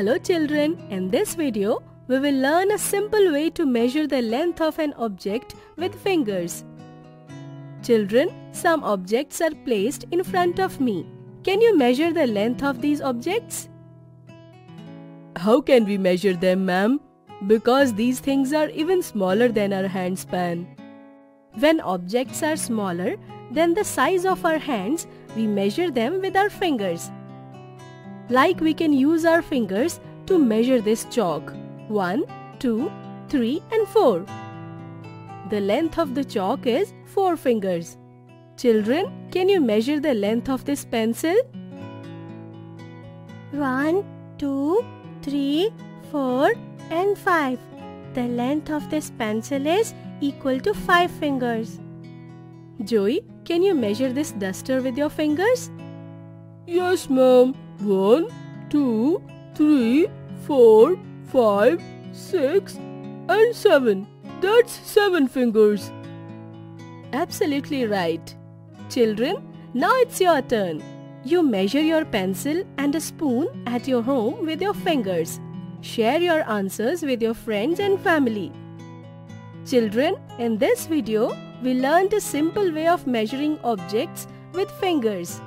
Hello children, in this video, we will learn a simple way to measure the length of an object with fingers. Children, some objects are placed in front of me. Can you measure the length of these objects? How can we measure them, ma'am? Because these things are even smaller than our hand span. When objects are smaller than the size of our hands, we measure them with our fingers. Like we can use our fingers to measure this chalk. 1, 2, 3 and 4. The length of the chalk is 4 fingers. Children, can you measure the length of this pencil? 1, 2, 3, 4 and 5. The length of this pencil is equal to 5 fingers. Joey, can you measure this duster with your fingers? Yes, ma'am. 1, 2, 3, 4, 5, 6 and 7. That's 7 fingers. Absolutely right. Children, now it's your turn. You measure your pencil and a spoon at your home with your fingers. Share your answers with your friends and family. Children, in this video, we learned a simple way of measuring objects with fingers.